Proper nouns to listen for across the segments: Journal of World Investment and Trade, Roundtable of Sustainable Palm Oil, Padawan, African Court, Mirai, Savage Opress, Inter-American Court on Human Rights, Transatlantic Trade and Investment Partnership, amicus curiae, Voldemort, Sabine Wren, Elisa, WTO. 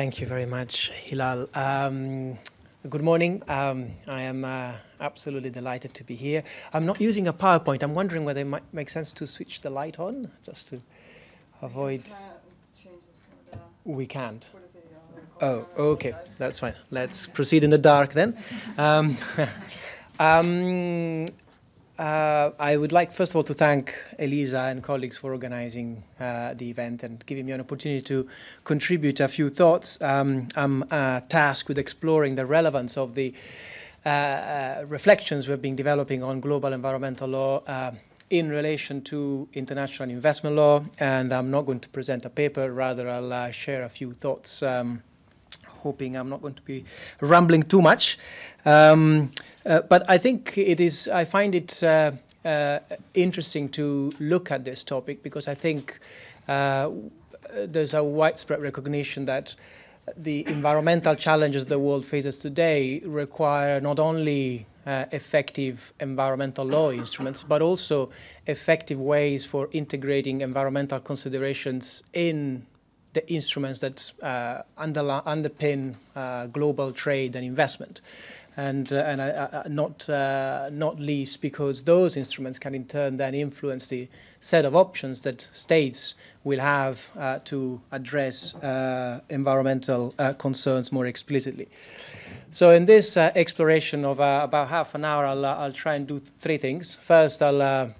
Thank you very much, Hilal. Good morning. I am absolutely delighted to be here. I'm not using a PowerPoint. I'm wondering whether it might make sense to switch the light on, just to avoid... We can't. Oh, okay. That's fine. Let's proceed in the dark then. I would like, first of all, to thank Elisa and colleagues for organizing the event and giving me an opportunity to contribute a few thoughts. I'm tasked with exploring the relevance of the reflections we've been developing on global environmental law in relation to international investment law. And I'm not going to present a paper, rather I'll share a few thoughts, hoping I'm not going to be rambling too much. But I think it is, I find it interesting to look at this topic because I think there's a widespread recognition that the environmental challenges the world faces today require not only effective environmental law instruments, but also effective ways for integrating environmental considerations in the instruments that underpin global trade and investment. And not least because those instruments can in turn then influence the set of options that states will have to address environmental concerns more explicitly. So in this exploration of about half an hour, I'll try and do three things. First, I'll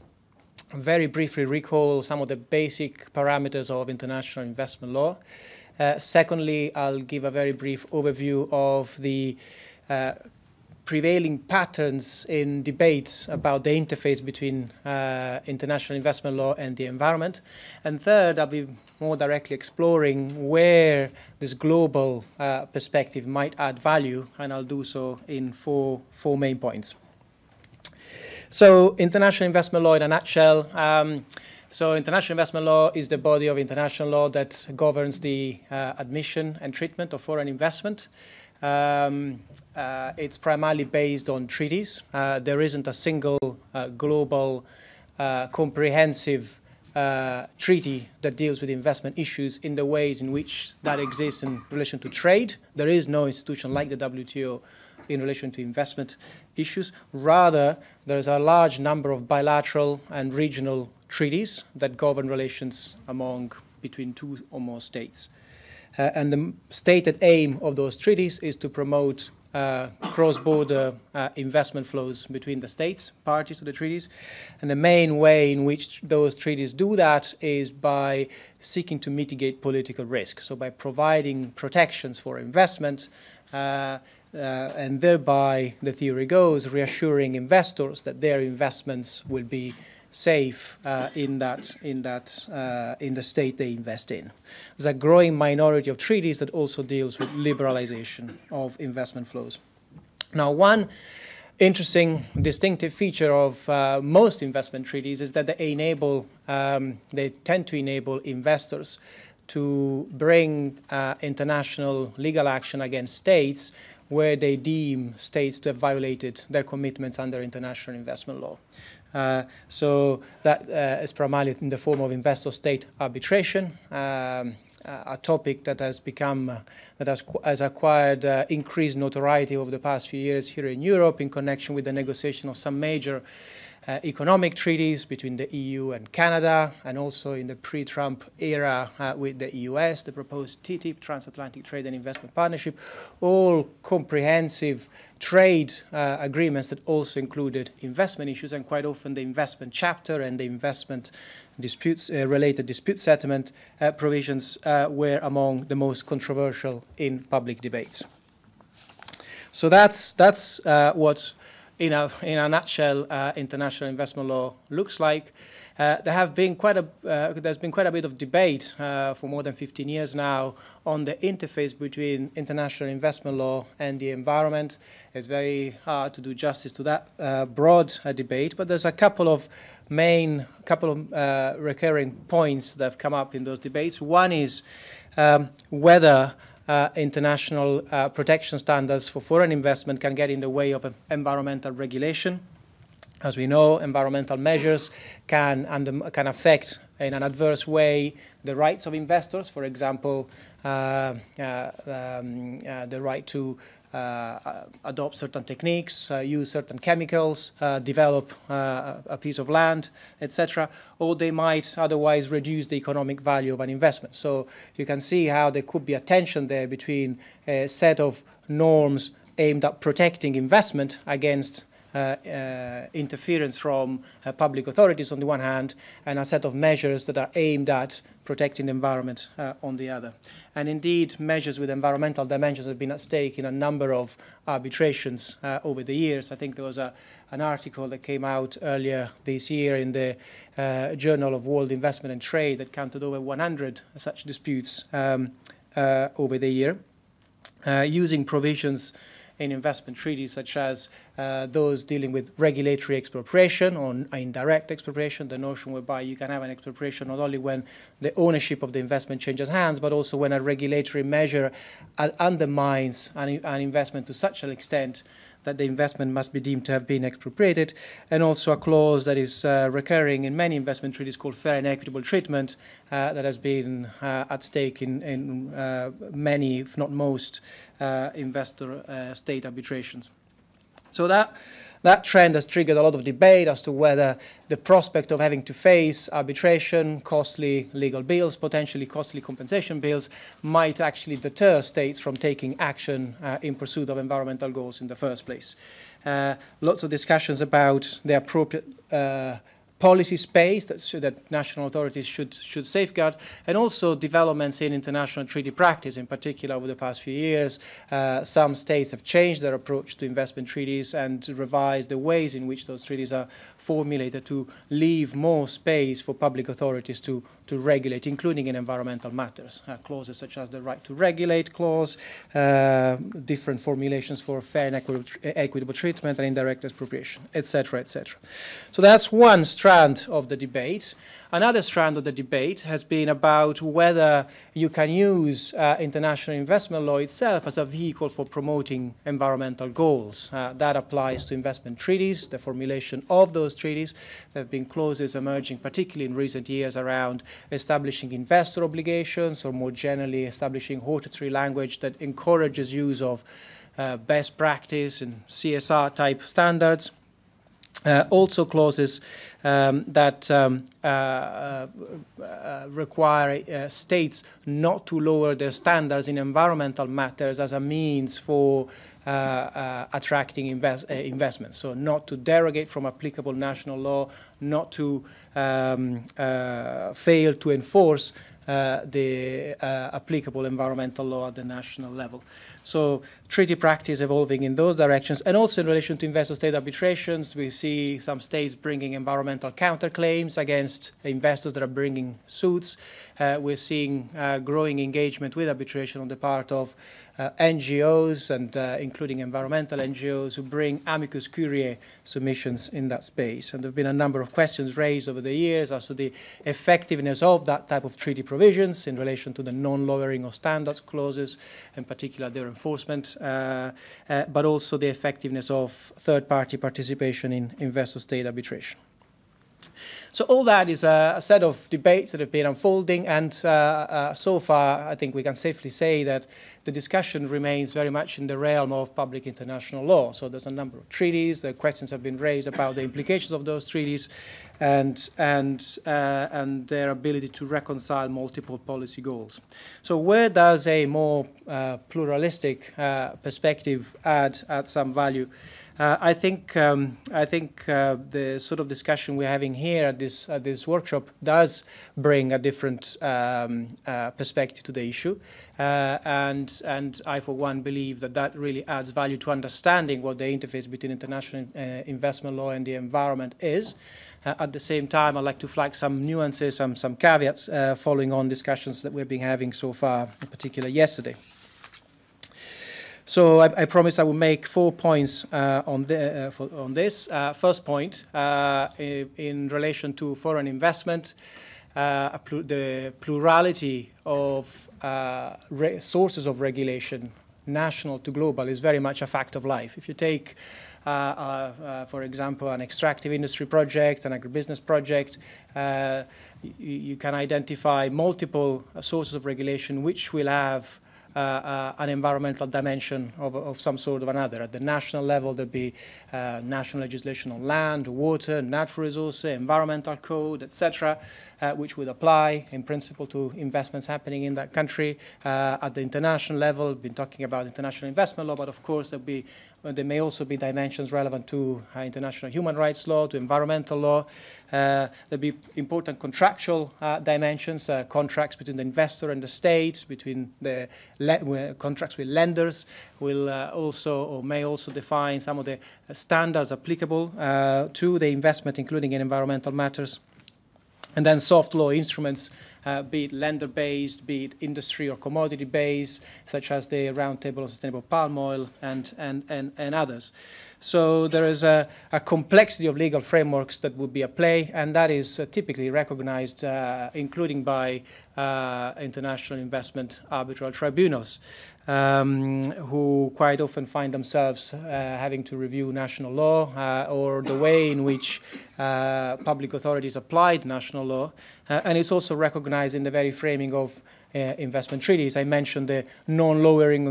very briefly recall some of the basic parameters of international investment law. Secondly, I'll give a very brief overview of the prevailing patterns in debates about the interface between international investment law and the environment. And third, I'll be more directly exploring where this global perspective might add value, and I'll do so in four main points. So international investment law in a nutshell. So international investment law is the body of international law that governs the admission and treatment of foreign investment. It's primarily based on treaties. There isn't a single global comprehensive treaty that deals with investment issues in the ways in which that exists in relation to trade. There is no institution like the WTO in relation to investment issues. Rather, there is a large number of bilateral and regional treaties that govern relations between two or more states. And the stated aim of those treaties is to promote cross-border investment flows between the states, parties to the treaties. And the main way in which those treaties do that is by seeking to mitigate political risk, so by providing protections for investment and thereby, the theory goes, reassuring investors that their investments will be safe in the state they invest in. There's a growing minority of treaties that also deals with liberalization of investment flows. Now, one interesting distinctive feature of most investment treaties is that they enable, they tend to enable investors to bring international legal action against states where they deem states to have violated their commitments under international investment law. So that is primarily in the form of investor-state arbitration, a topic that has become, that has acquired increased notoriety over the past few years here in Europe in connection with the negotiation of some major economic treaties between the EU and Canada, and also in the pre-Trump era with the US, the proposed TTIP, Transatlantic Trade and Investment Partnership, all comprehensive trade agreements that also included investment issues, and quite often the investment chapter and the investment disputes, related dispute settlement provisions were among the most controversial in public debates. So that's what, in a nutshell, international investment law looks like. There's been quite a bit of debate for more than 15 years now on the interface between international investment law and the environment. It's very hard to do justice to that broad debate, but there's a couple of recurring points that have come up in those debates. One is whether international protection standards for foreign investment can get in the way of environmental regulation. As we know, environmental measures can affect in an adverse way the rights of investors, for example, the right to adopt certain techniques, use certain chemicals, develop a piece of land, etc., or they might otherwise reduce the economic value of an investment. So you can see how there could be a tension there between a set of norms aimed at protecting investment against interference from public authorities on the one hand, and a set of measures that are aimed at protecting the environment on the other. And indeed, measures with environmental dimensions have been at stake in a number of arbitrations over the years. I think there was an article that came out earlier this year in the Journal of World Investment and Trade that counted over 100 such disputes over the year, using provisions in investment treaties such as those dealing with regulatory expropriation or indirect expropriation, the notion whereby you can have an expropriation not only when the ownership of the investment changes hands, but also when a regulatory measure undermines an investment to such an extent that the investment must be deemed to have been expropriated, and also a clause that is recurring in many investment treaties called fair and equitable treatment that has been at stake in many, if not most, investor-state arbitrations. So that trend has triggered a lot of debate as to whether the prospect of having to face arbitration, costly legal bills, potentially costly compensation bills, might actually deter states from taking action in pursuit of environmental goals in the first place. Lots of discussions about the appropriate policy space that national authorities should safeguard, and also developments in international treaty practice, in particular over the past few years. Some states have changed their approach to investment treaties and revised the ways in which those treaties are formulated to leave more space for public authorities to regulate, including in environmental matters. Clauses such as the right to regulate clause, different formulations for fair and equitable treatment and indirect expropriation, etc., etc. So that's one strand of the debate. Another strand of the debate has been about whether you can use international investment law itself as a vehicle for promoting environmental goals. That applies to investment treaties, the formulation of those treaties. There have been clauses emerging, particularly in recent years, around establishing investor obligations, or more generally establishing hortatory language that encourages use of best practice and CSR-type standards. Also clauses that require states not to lower their standards in environmental matters as a means for attracting investment. So not to derogate from applicable national law, not to fail to enforce the applicable environmental law at the national level. So treaty practice evolving in those directions, and also in relation to investor-state arbitrations, we see some states bringing environmental counterclaims against investors that are bringing suits. We're seeing growing engagement with arbitration on the part of NGOs, and including environmental NGOs, who bring amicus curiae submissions in that space. And there have been a number of questions raised over the years as to the effectiveness of that type of treaty provisions in relation to the non-lowering of standards clauses, in particular their enforcement, but also the effectiveness of third-party participation in investor-state arbitration. So all that is a set of debates that have been unfolding, and so far I think we can safely say that the discussion remains very much in the realm of public international law. So there's a number of treaties, the questions have been raised about the implications of those treaties and their ability to reconcile multiple policy goals. So where does a more pluralistic perspective add some value? I think the sort of discussion we're having here at this workshop does bring a different perspective to the issue, and I, for one, believe that really adds value to understanding what the interface between international investment law and the environment is. At the same time, I'd like to flag some nuances, some caveats, following on discussions that we've been having so far, in particular yesterday. So I promised I would make 4 points on this. First point, in relation to foreign investment, the plurality of sources of regulation, national to global is very much a fact of life. If you take, for example, an extractive industry project, an agribusiness project, you can identify multiple sources of regulation which will have an environmental dimension of some sort of another. At the national level, there'd be national legislation on land, water, natural resources, environmental code, etc., which would apply in principle to investments happening in that country. At the international level, we've been talking about international investment law, but of course there may also be dimensions relevant to international human rights law, to environmental law. There'll be important contractual dimensions, contracts between the investor and the state, between the contracts with lenders will also or may also define some of the standards applicable to the investment, including in environmental matters. And then soft law instruments, be it lender-based, be it industry or commodity-based, such as the Roundtable of Sustainable Palm Oil and others. So there is a complexity of legal frameworks that would be at play, and that is typically recognized, including by international investment arbitral tribunals, who quite often find themselves having to review national law or the way in which public authorities applied national law. And it's also recognized in the very framing of investment treaties. I mentioned the non-lowering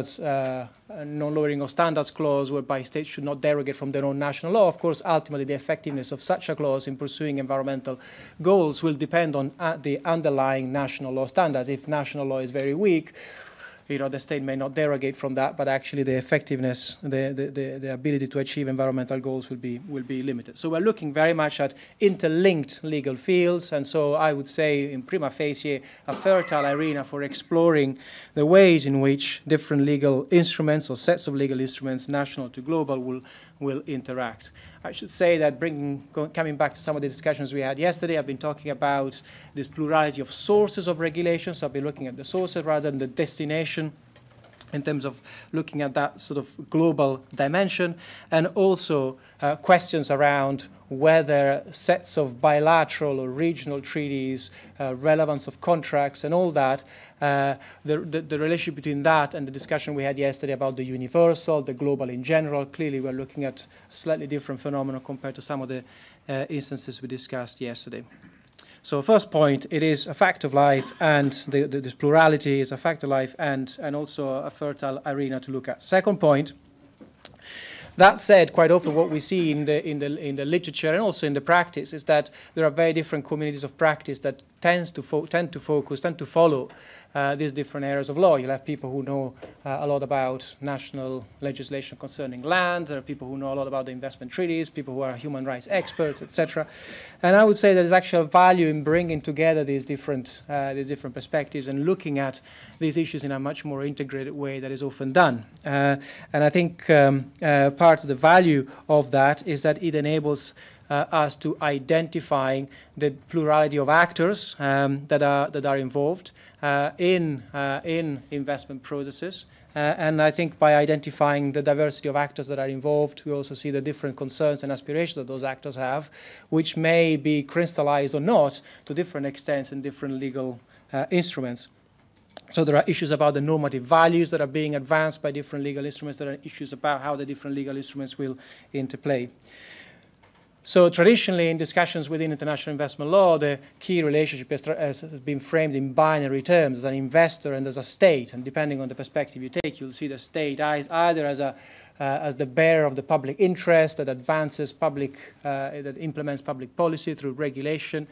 of standards clause, whereby states should not derogate from their own national law. Of course, ultimately, the effectiveness of such a clause in pursuing environmental goals will depend on the underlying national law standards. If national law is very weak, you know, the state may not derogate from that, but actually the effectiveness, the ability to achieve environmental goals will be limited. So we're looking very much at interlinked legal fields, and so I would say in prima facie a fertile arena for exploring the ways in which different legal instruments or sets of legal instruments, national to global, will interact. I should say that coming back to some of the discussions we had yesterday, I've been talking about this plurality of sources of regulations. So I've been looking at the sources rather than the destination in terms of looking at that sort of global dimension, and also questions around whether sets of bilateral or regional treaties, relevance of contracts and all that, the relationship between that and the discussion we had yesterday about the universal, the global in general. Clearly we're looking at a slightly different phenomena compared to some of the instances we discussed yesterday. So first point, it is a fact of life, and this plurality is a fact of life and also a fertile arena to look at. Second point, that said, quite often what we see in the literature and also in the practice is that there are very different communities of practice that tend to follow these different areas of law. You'll have people who know a lot about national legislation concerning land. There are people who know a lot about the investment treaties, people who are human rights experts, etc. And I would say there's actual value in bringing together these different perspectives and looking at these issues in a much more integrated way that is often done. And I think part of the value of that is that it enables us to identifying the plurality of actors that are involved in investment processes. And I think by identifying the diversity of actors that are involved, we also see the different concerns and aspirations that those actors have, which may be crystallized or not to different extents in different legal instruments. So there are issues about the normative values that are being advanced by different legal instruments. There are issues about how the different legal instruments will interplay. So traditionally, in discussions within international investment law, the key relationship has been framed in binary terms. There's an investor and there's a state, and depending on the perspective you take, you'll see the state either as the bearer of the public interest that advances public, that implements public policy through regulation,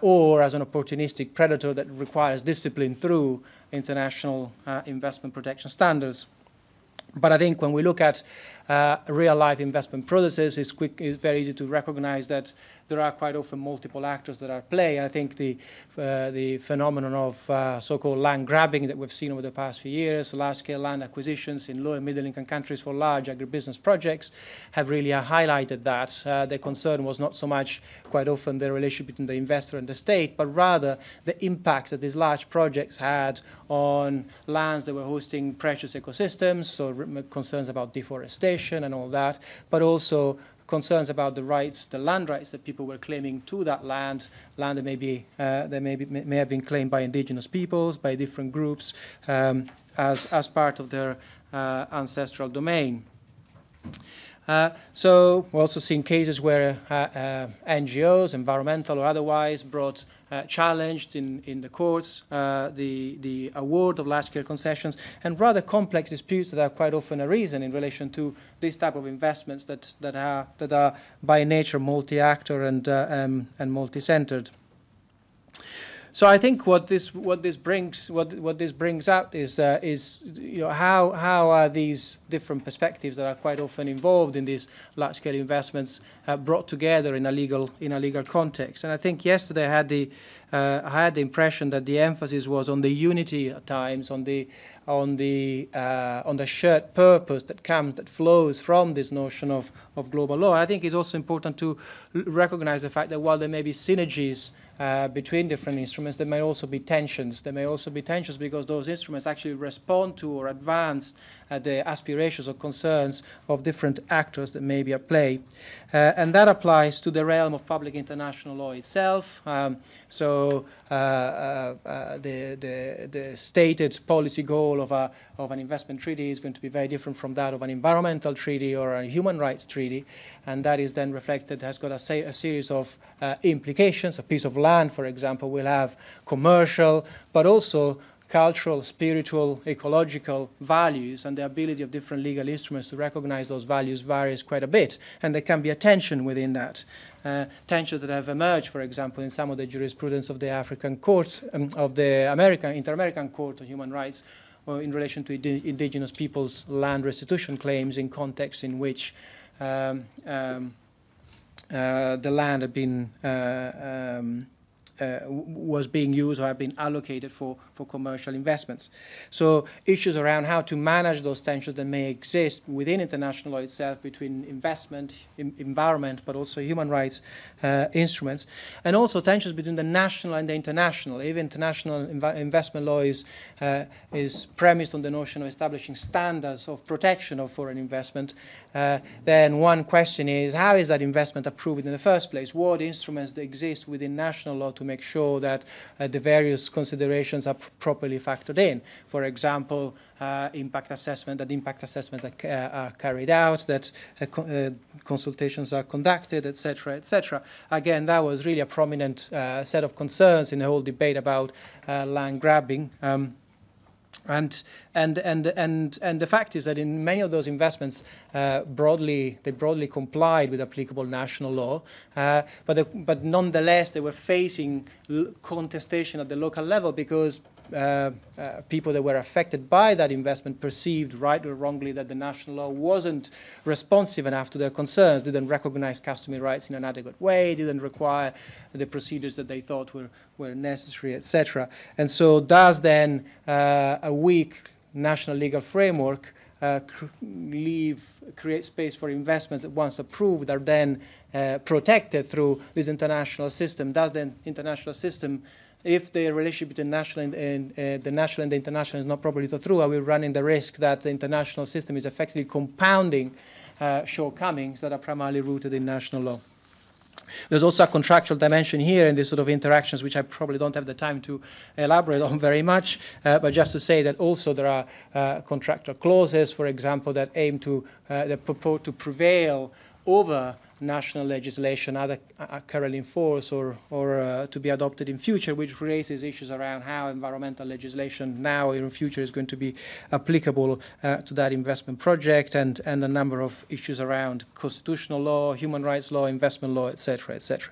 or as an opportunistic predator that requires discipline through international investment protection standards. But I think when we look at real-life investment processes, it's very easy to recognize that there are quite often multiple actors that are at play. And I think the phenomenon of so-called land grabbing that we've seen over the past few years, large-scale land acquisitions in low- and middle-income countries for large agribusiness projects, have really highlighted that. The concern was not so much, quite often, the relationship between the investor and the state, but rather the impacts that these large projects had on lands that were hosting precious ecosystems, so concerns about deforestation and all that, but also concerns about the rights, the land rights that people were claiming to that land, land that may have been claimed by indigenous peoples, by different groups, as part of their ancestral domain. So we've also seen cases where NGOs, environmental or otherwise, brought challenged in the courts the award of large-scale concessions, and rather complex disputes that are quite often arisen in relation to these type of investments that are by nature multi-actor and multi-centered. So I think what this brings out is how are these different perspectives that are quite often involved in these large-scale investments brought together in a legal context. And I think yesterday I had the impression that the emphasis was on the unity at times, on the shared purpose that flows from this notion of global law. And I think it's also important to recognize the fact that while there may be synergies between different instruments, there may also be tensions. There may also be tensions because those instruments actually respond to or advance the aspirations or concerns of different actors that may be at play. And that applies to the realm of public international law itself. So the stated policy goal of an investment treaty is going to be very different from that of an environmental treaty or a human rights treaty. And that is then reflected, has got a series of implications. A piece of land, for example, will have commercial, but also cultural, spiritual, ecological values, and the ability of different legal instruments to recognize those values varies quite a bit, and there can be a tension within that. Tensions that have emerged, for example, in some of the jurisprudence of the African Court, Inter-American Court on Human Rights, or in relation to indigenous peoples' land restitution claims in contexts in which the land had been was being used or have been allocated for commercial investments. So issues around how to manage those tensions that may exist within international law itself between investment, environment, but also human rights instruments, and also tensions between the national and the international. Even international investment law is premised on the notion of establishing standards of protection of foreign investment. Then one question is, how is that investment approved in the first place? What instruments that exist within national law to make sure that the various considerations are properly factored in. For example, impact assessment that are carried out, that consultations are conducted, etc., etc. Again, that was really a prominent set of concerns in the whole debate about land grabbing. And the fact is that in many of those investments, they broadly complied with applicable national law, but nonetheless they were facing contestation at the local level because people that were affected by that investment perceived, right or wrongly, that the national law wasn't responsive enough to their concerns, didn't recognize customary rights in an adequate way, didn't require the procedures that they thought were necessary, etc. And so does then a weak national legal framework create space for investments that once approved are then protected through this international system? Does the international system, if the relationship between the national and the international is not properly thought through, are we running the risk that the international system is effectively compounding shortcomings that are primarily rooted in national law? There's also a contractual dimension here in this sort of interactions, which I probably don't have the time to elaborate on very much, but just to say that also there are contractual clauses, for example, that aim to that purport to prevail over national legislation either currently in force or to be adopted in future, which raises issues around how environmental legislation now or in future is going to be applicable to that investment project, and a number of issues around constitutional law, human rights law, investment law, etc., etc.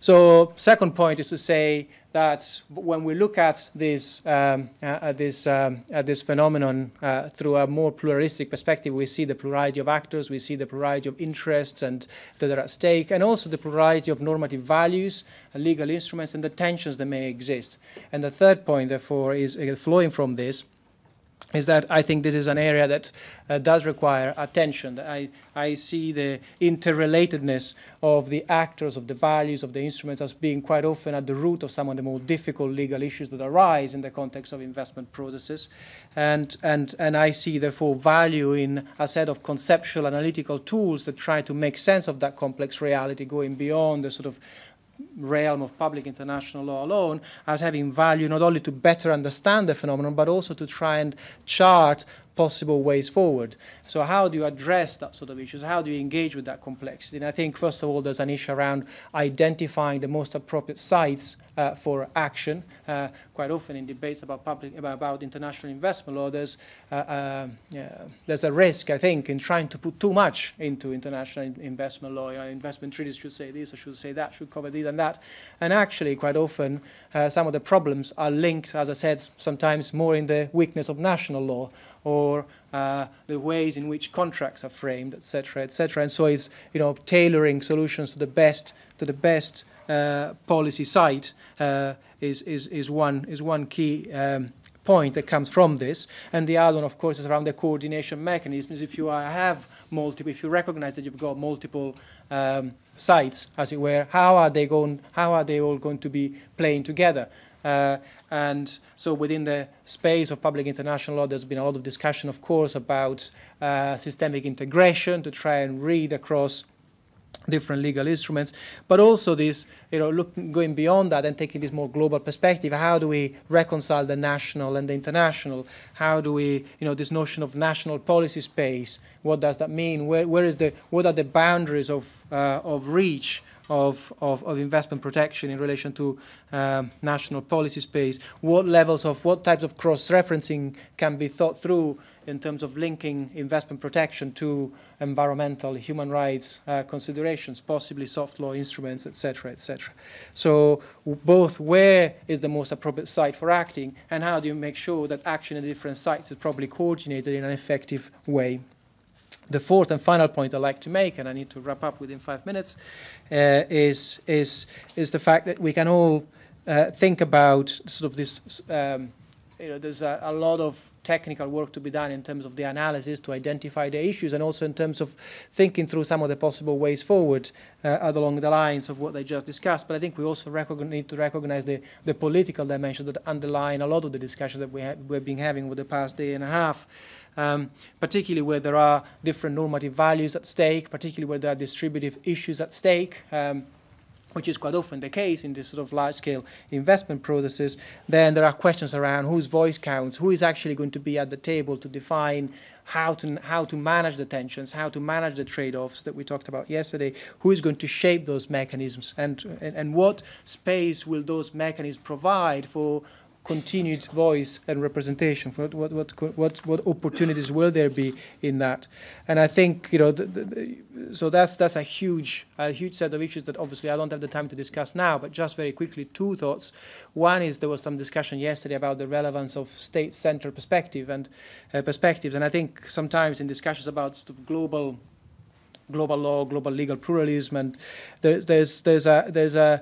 So second point is to say that when we look at this phenomenon through a more pluralistic perspective, we see the plurality of actors, we see the plurality of interests and that are at stake, and also the plurality of normative values, legal instruments, and the tensions that may exist. And the third point, therefore, is flowing from this, is that I think this is an area that does require attention. I see the interrelatedness of the actors, of the values, of the instruments as being quite often at the root of some of the more difficult legal issues that arise in the context of investment processes. And I see, therefore, value in a set of conceptual analytical tools that try to make sense of that complex reality, going beyond the sort of realm of public international law alone, as having value not only to better understand the phenomenon, but also to try and chart possible ways forward. So how do you address that sort of issues? How do you engage with that complexity? And I think, first of all, there's an issue around identifying the most appropriate sites for action. Quite often in debates about international investment law, there's a risk, I think, in trying to put too much into international investment law. You know, investment treaties should say this, or should say that, should cover this and that. And actually, quite often, some of the problems are linked, as I said, sometimes more in the weakness of national law, or the ways in which contracts are framed, et cetera, et cetera. And so it's, you know, tailoring solutions to the best policy site is one key point that comes from this. And the other one, of course, is around the coordination mechanisms. If you have multiple, if you recognize that you've got multiple sites, as it were, how are they all going to be playing together? And so within the space of public international law, there's been a lot of discussion, of course, about systemic integration to try and read across different legal instruments, but also this, you know, going beyond that and taking this more global perspective. How do we reconcile the national and the international? How do we, you know, this notion of national policy space? What does that mean? What are the boundaries of reach of investment protection in relation to national policy space? What types of cross-referencing can be thought through in terms of linking investment protection to environmental, human rights considerations, possibly soft law instruments, et cetera, et cetera. So both where is the most appropriate site for acting, and how do you make sure that action at different sites is properly coordinated in an effective way? The fourth and final point I'd like to make, and I need to wrap up within 5 minutes, is the fact that we can all think about sort of this, you know, there's a lot of technical work to be done in terms of the analysis to identify the issues, and also in terms of thinking through some of the possible ways forward along the lines of what I just discussed. But I think we also need to recognize the political dimension that underlying a lot of the discussion that we've been having over the past day and a half. Particularly where there are different normative values at stake, particularly where there are distributive issues at stake, which is quite often the case in this sort of large-scale investment processes, then there are questions around whose voice counts, who is actually going to be at the table to define how to manage the tensions, how to manage the trade-offs that we talked about yesterday, who is going to shape those mechanisms, and what space will those mechanisms provide for continued voice and representation. What opportunities will there be in that? And I think, you know, so that's a huge set of issues that obviously I don't have the time to discuss now. But just very quickly, two thoughts. One is there was some discussion yesterday about the relevance of state-centered perspective and perspectives. And I think sometimes in discussions about sort of global law, global legal pluralism, and there's a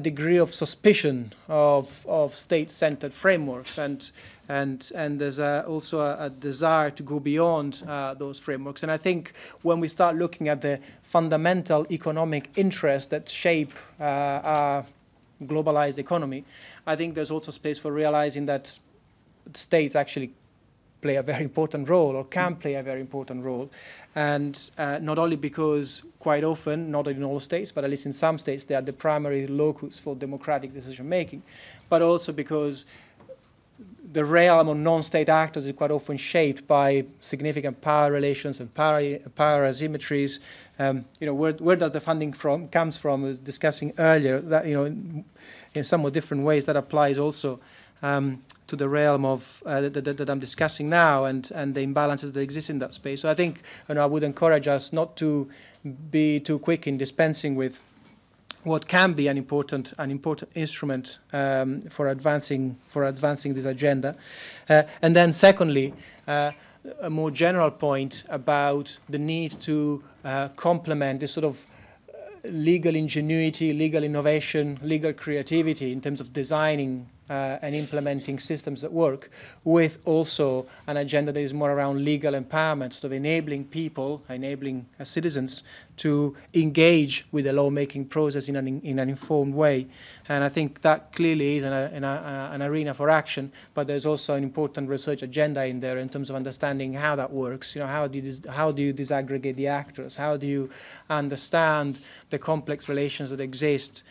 degree of suspicion of state-centered frameworks, and there's also a desire to go beyond those frameworks. And I think when we start looking at the fundamental economic interests that shape our globalized economy, I think there's also space for realizing that states actually play a very important role, or can play a very important role, and not only because quite often, not in all states, but at least in some states, they are the primary locus for democratic decision-making, but also because the realm of non-state actors is quite often shaped by significant power relations and power asymmetries. You know, where does the funding comes from? I was discussing earlier that, you know, in somewhat different ways that applies also to the realm of that I'm discussing now, and the imbalances that exist in that space. So I think, and I would encourage us not to be too quick in dispensing with what can be an important instrument for advancing this agenda. And then secondly, a more general point about the need to complement this sort of legal ingenuity, legal innovation, legal creativity in terms of designing and implementing systems that work, with also an agenda that is more around legal empowerment, sort of enabling people, enabling citizens to engage with the lawmaking process in an informed way. And I think that clearly is an arena for action, but there's also an important research agenda in there in terms of understanding how that works. You know, how do you disaggregate the actors? How do you understand the complex relations that exist?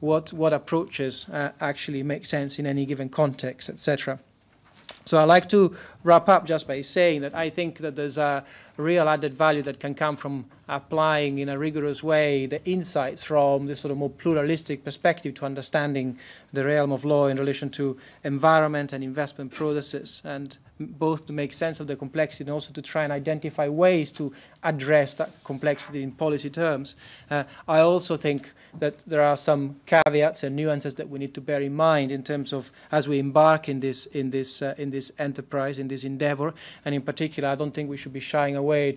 What approaches actually make sense in any given context, etc. So I'd like to wrap up just by saying that I think that there's a real added value that can come from applying in a rigorous way the insights from this sort of more pluralistic perspective to understanding the realm of law in relation to environment and investment processes, and both to make sense of the complexity and also to try and identify ways to address that complexity in policy terms. I also think that there are some caveats and nuances that we need to bear in mind in terms of as we embark in this enterprise, in this endeavor, and in particular, I don't think we should be shying away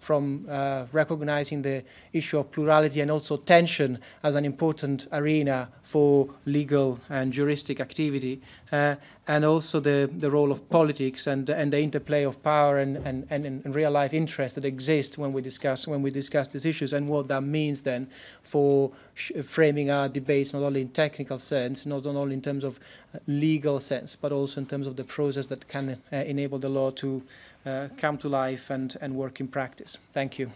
from recognizing the issue of plurality and also tension as an important arena for legal and juristic activity, and also the role of politics and the interplay of power and real life interests that exist when we discuss these issues, and what that means then for framing our debates not only in technical sense, not only in terms of legal sense, but also in terms of the process that can enable the law to come to life and work in practice. Thank you.